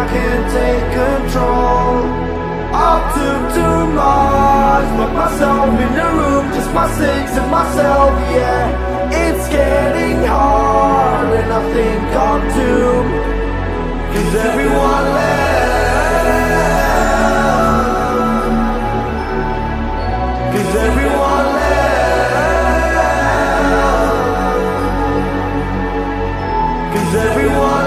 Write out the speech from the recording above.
I can't take control. I took too much, locked myself in a room, just my sins and myself, yeah. It's getting hard and I think I'm doomed, cause everyone left, cause everyone left, cause everyone